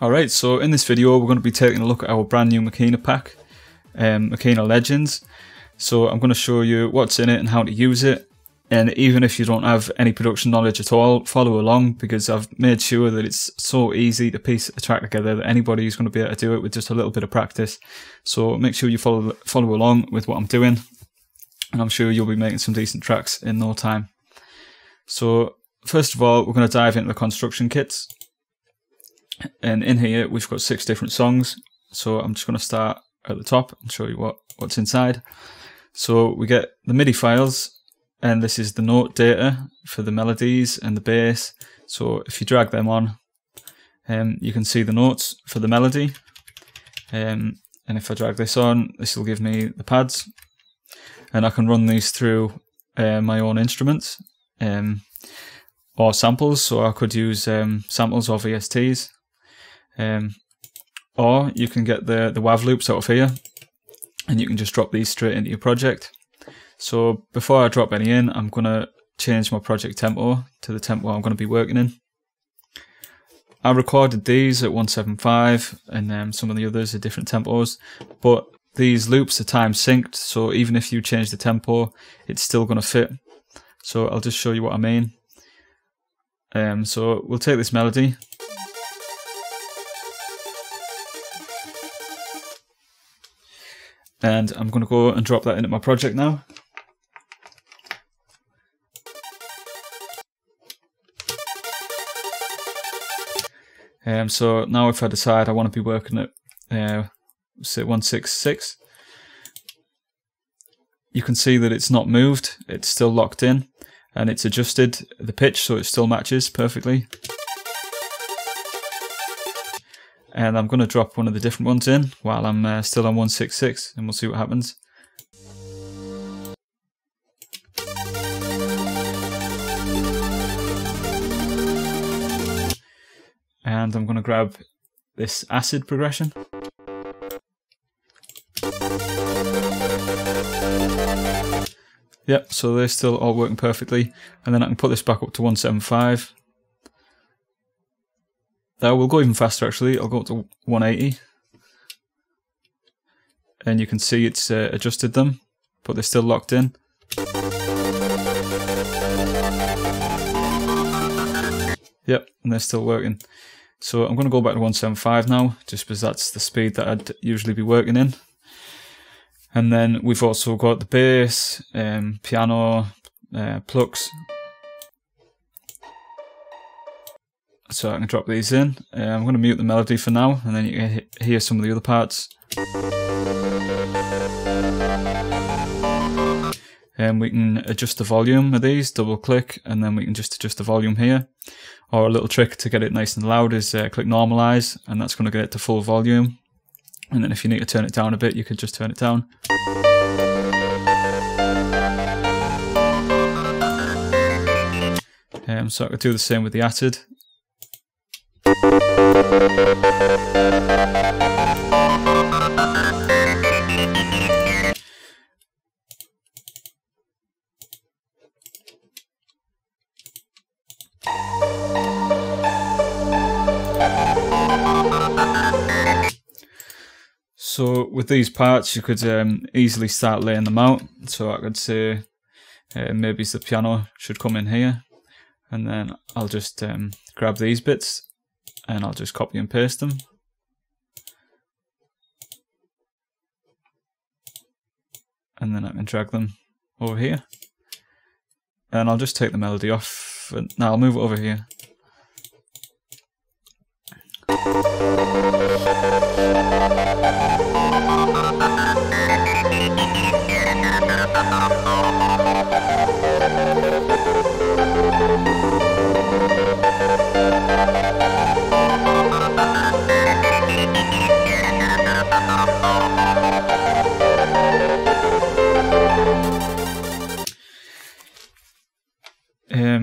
Alright, so in this video we're going to be taking a look at our brand new Makina pack, Makina Legends. So I'm going to show you what's in it and how to use it, and even if you don't have any production knowledge at all, follow along because I've made sure that it's so easy to piece a track together that anybody is going to be able to do it with just a little bit of practice. So make sure you follow along with what I'm doing, and I'm sure you'll be making some decent tracks in no time. So first of all, we're going to dive into the construction kits. And in here, we've got 6 different songs. So I'm just going to start at the top and show you what's inside. So we get the MIDI files, and this is the note data for the melodies and the bass. So if you drag them on, you can see the notes for the melody. And if I drag this on, this will give me the pads. And I can run these through my own instruments or samples. So I could use samples or VSTs. Or you can get the WAV loops out of here, and you can just drop these straight into your project. So before I drop any in, I'm going to change my project tempo to the tempo I'm going to be working in. I recorded these at 175, and some of the others are different tempos, but these loops are time synced, so even if you change the tempo, it's still going to fit. So I'll just show you what I mean. So we'll take this melody. And I'm going to go and drop that into my project now. So now if I decide I want to be working at say 166, you can see that it's not moved, it's still locked in, and it's adjusted the pitch so it still matches perfectly. And I'm going to drop one of the different ones in while I'm still on 166, and we'll see what happens. And I'm going to grab this acid progression. Yep, so they're still all working perfectly. And then I can put this back up to 175. Now we'll go even faster actually, I'll go up to 180. And you can see it's adjusted them, but they're still locked in. Yep, and they're still working. So I'm going to go back to 175 now, just because that's the speed that I'd usually be working in. And then we've also got the bass, piano, plucks. So I can drop these in. I'm going to mute the melody for now, and then you can hear some of the other parts. And we can adjust the volume of these, double click, and then we can just adjust the volume here. Or a little trick to get it nice and loud is click normalize, and that's going to get it to full volume. And then if you need to turn it down a bit, you could just turn it down. So I could do the same with the acid. So with these parts, you could easily start laying them out. So I could say maybe the piano should come in here, and then I'll just grab these bits, and I'll just copy and paste them. And then I can drag them over here. And I'll just take the melody off, and now I'll move it over here.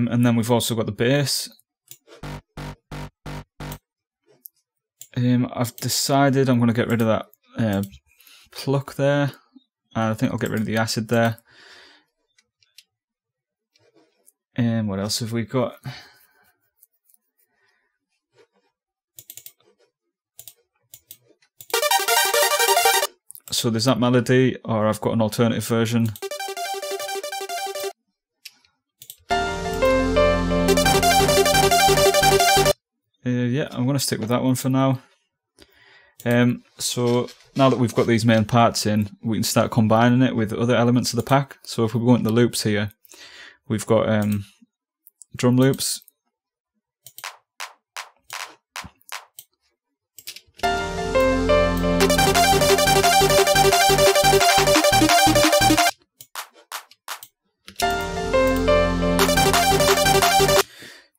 And then we've also got the bass. I've decided I'm going to get rid of that pluck there. I think I'll get rid of the acid there. And what else have we got? So there's that melody, or I've got an alternative version. Yeah, I'm going to stick with that one for now. So now that we've got these main parts in, we can start combining it with other elements of the pack. So if we go into the loops here, we've got drum loops.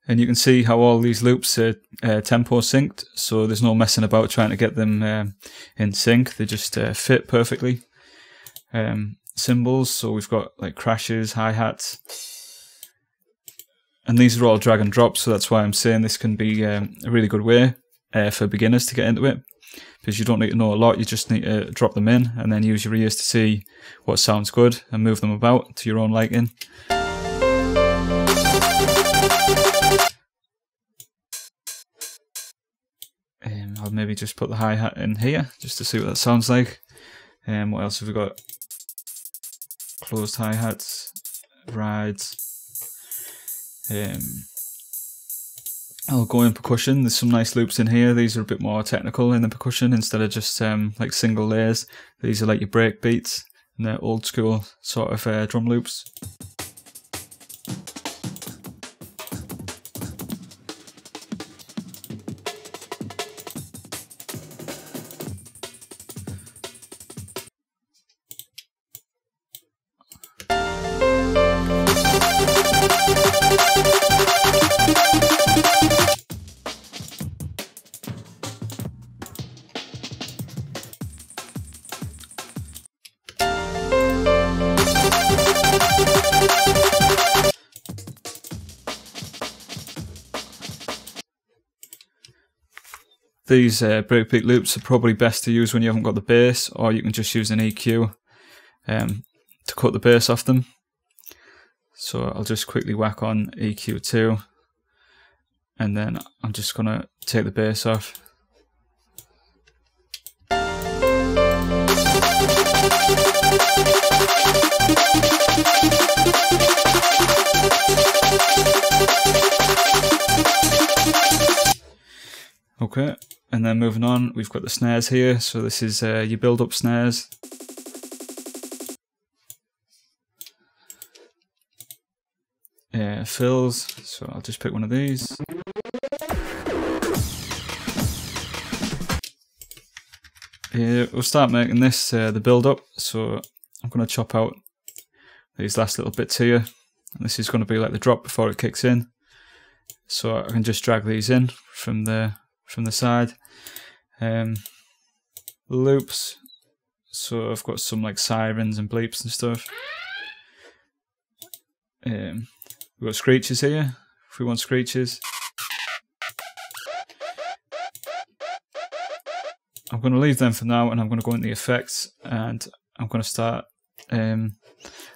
And you can see how all these loops are tempo synced, so there's no messing about trying to get them in sync. They just fit perfectly. Cymbals, so we've got like crashes, hi-hats. And these are all drag and drop, so that's why I'm saying this can be a really good way for beginners to get into it. Because you don't need to know a lot, you just need to drop them in and then use your ears to see what sounds good and move them about to your own liking. I'll maybe just put the hi-hat in here, just to see what that sounds like. What else have we got? Closed hi-hats, rides. I'll go in percussion. There's some nice loops in here. These are a bit more technical in the percussion instead of just like single layers. These are like your break beats, and they're old school sort of drum loops. These breakbeat loops are probably best to use when you haven't got the bass, or you can just use an EQ to cut the bass off them. So I'll just quickly whack on EQ2, and then I'm just going to take the bass off. Okay, and then moving on, we've got the snares here. So this is your build-up snares. Fills, so I'll just pick one of these. We'll start making this the build-up. So I'm going to chop out these last little bits here. And this is going to be like the drop before it kicks in. So I can just drag these in from the side. Loops, so I've got some like sirens and bleeps and stuff. We've got screeches here, if we want screeches. I'm going to leave them for now, and I'm going to go into the effects, and I'm going to start, I'm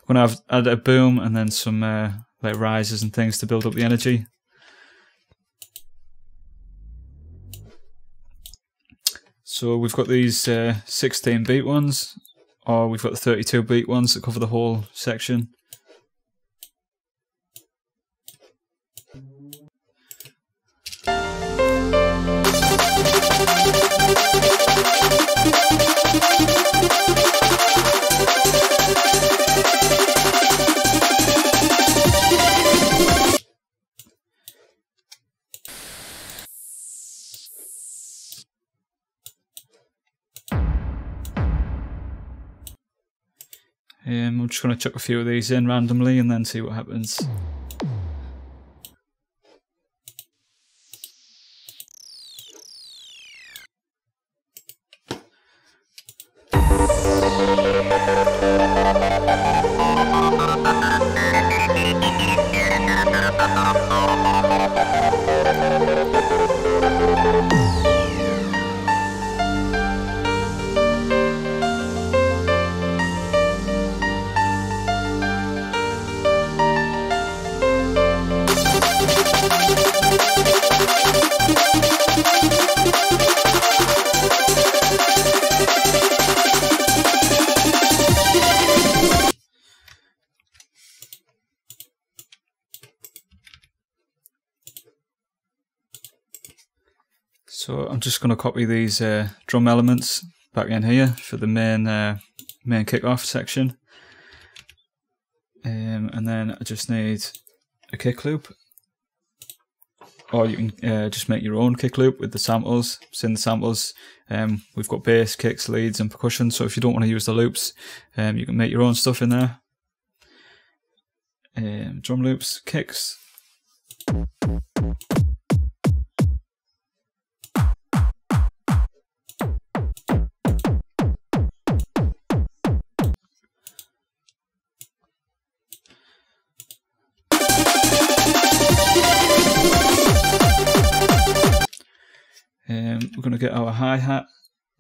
going to add a boom and then some like rises and things to build up the energy. So we've got these 16 beat ones, or we've got the 32 beat ones that cover the whole section. I'm just going to chuck a few of these in randomly and then see what happens. So I'm just going to copy these drum elements back in here for the main kickoff section, and then I just need a kick loop, or you can just make your own kick loop with the samples. So in the samples, we've got bass, kicks, leads and percussion, so if you don't want to use the loops, you can make your own stuff in there. Drum loops, kicks. We're going to get our hi-hat,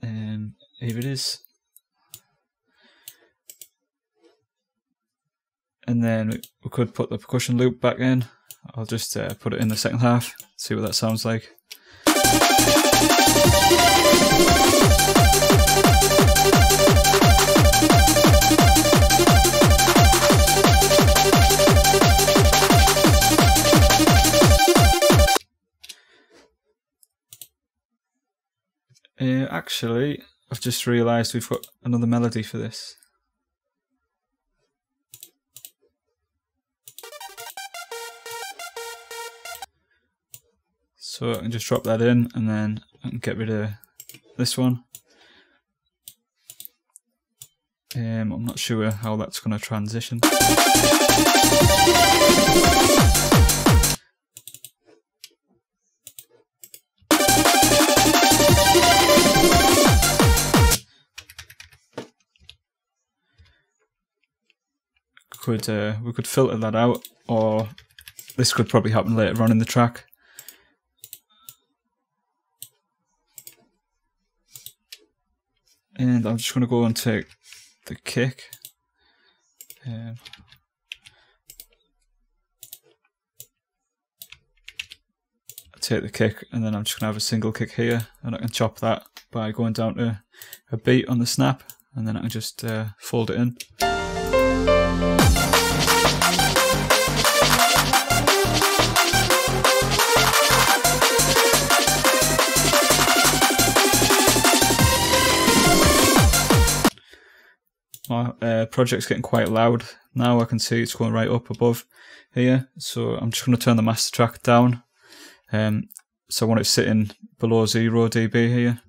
and here it is. And then we could put the percussion loop back in. I'll just put it in the second half, see what that sounds like. Actually, I've just realised we've got another melody for this. So I can just drop that in, and then I can get rid of this one. I'm not sure how that's going to transition. We could filter that out, or this could probably happen later on in the track. And I'm just going to go and take the kick. I take the kick, and then I'm just going to have a single kick here, and I can chop that by going down to a beat on the snap, and then I can just fold it in. My project's getting quite loud now. I can see it's going right up above here, so I'm just going to turn the master track down. So I want it sitting below 0 dB here.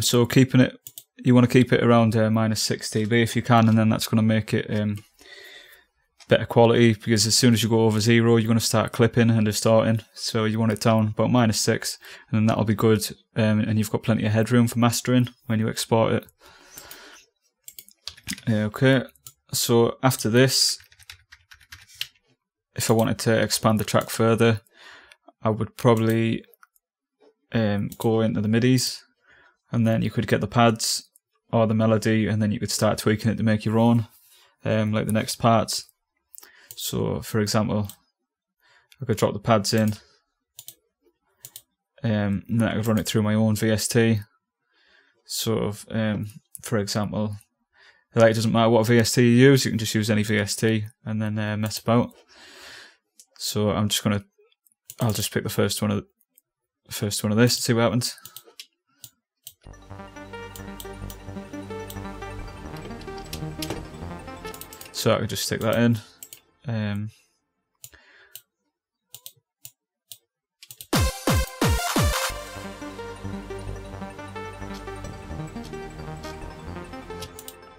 So keeping it, you want to keep it around -6 dB if you can, and then that's going to make it better quality, because as soon as you go over 0, you're going to start clipping and distorting. So you want it down about -6, and then that'll be good, and you've got plenty of headroom for mastering when you export it. Okay, so after this, if I wanted to expand the track further, I would probably go into the MIDIs. And then you could get the pads or the melody, and then you could start tweaking it to make your own, like the next parts. So, for example, I could drop the pads in, and then I could run it through my own VST. So, for example, like, it doesn't matter what VST you use, you can just use any VST and then mess about. So I'm just gonna, I'll just pick the first one of this and see what happens. So I could just stick that in.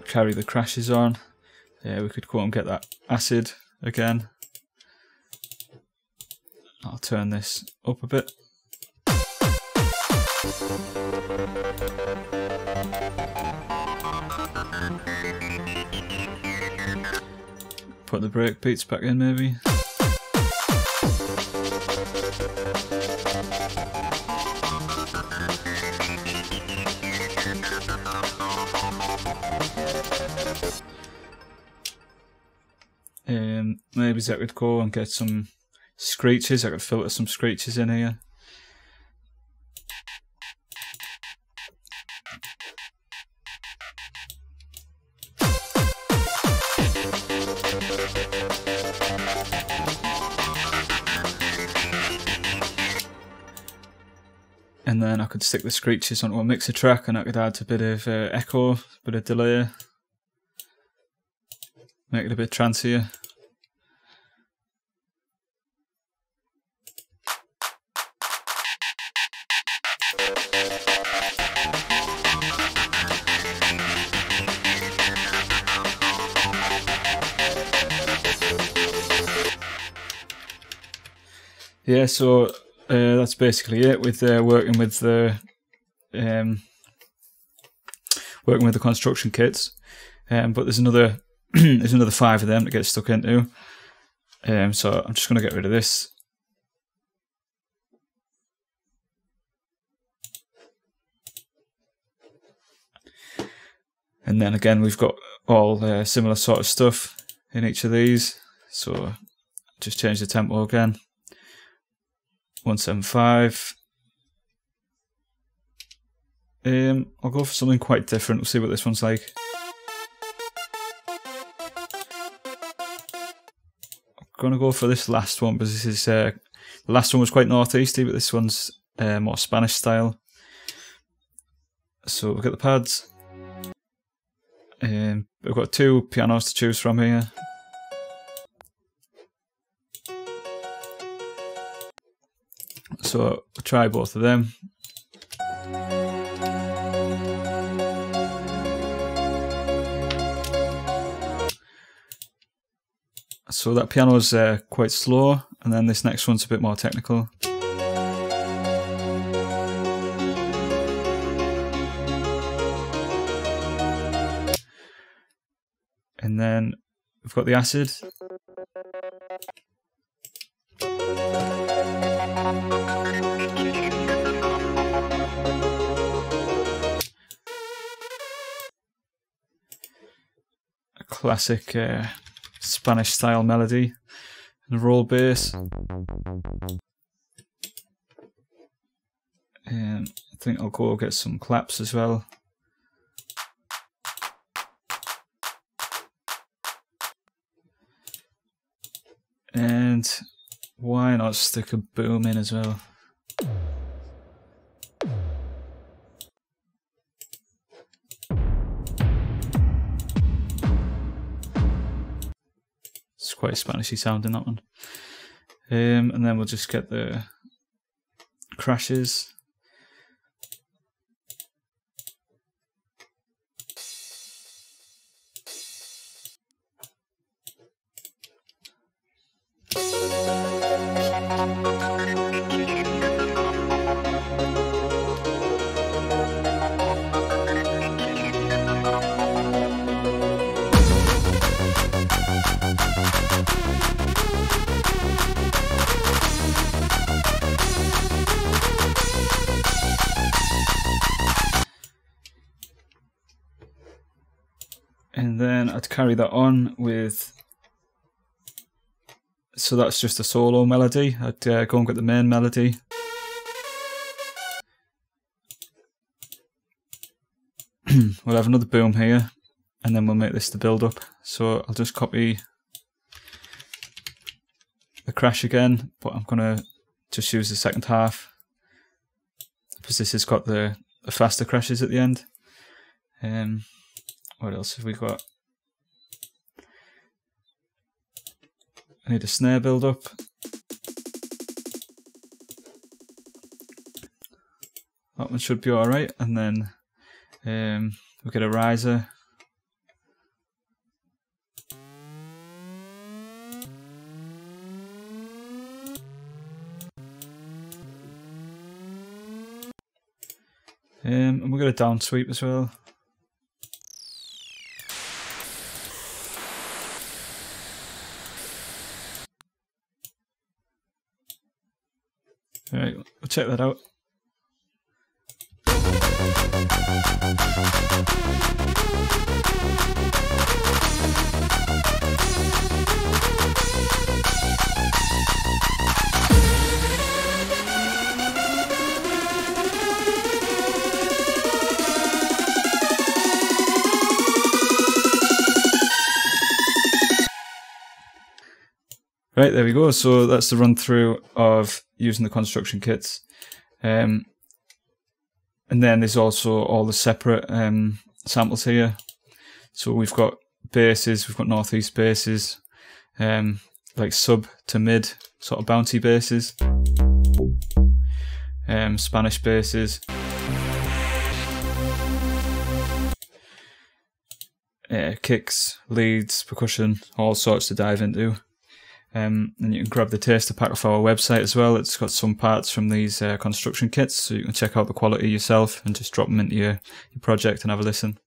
Carry the crashes on. We could go and get that acid again. I'll turn this up a bit. Put the break beats back in, maybe. Maybe that would go and get some Screeches, I can filter some screeches in here. And then I could stick the screeches onto a mixer track, and I could add a bit of echo, a bit of delay, make it a bit trancier. Yeah, so that's basically it with working with the construction kits. But there's another there's another 5 of them to get stuck into. So I'm just going to get rid of this. And then again, we've got all similar sort of stuff in each of these. So just change the tempo again. 175. I'll go for something quite different. We'll see what this one's like. I'm gonna go for this last one because this is the last one was quite northeasty, but this one's more Spanish style. So we'll get the pads. We've got 2 pianos to choose from here. So I'll try both of them. So that piano's quite slow, and then this next one's a bit more technical. And then we've got the acid. Classic Spanish style melody and a roll bass. And I think I'll go get some claps as well. And why not stick a boom in as well? Quite a Spanishy sound in that one, and then we'll just get the crashes. And then I'd carry that on with, so that's just a solo melody. I'd go and get the main melody. We'll have another boom here, and then we'll make this the build up. So I'll just copy the crash again, but I'm gonna just use the second half because this has got the faster crashes at the end. What else have we got? I need a snare build up. That one should be alright, and then we'll get a riser. And we'll get a down sweep as well. All right, we'll check that out. Right, there we go. So that's the run through of using the construction kits. And then there's also all the separate samples here. So we've got basses, we've got northeast basses, like sub to mid sort of bouncy basses, Spanish basses, kicks, leads, percussion, all sorts to dive into. And you can grab the taster pack off our website as well. It's got some parts from these construction kits, so you can check out the quality yourself and just drop them into your project and have a listen.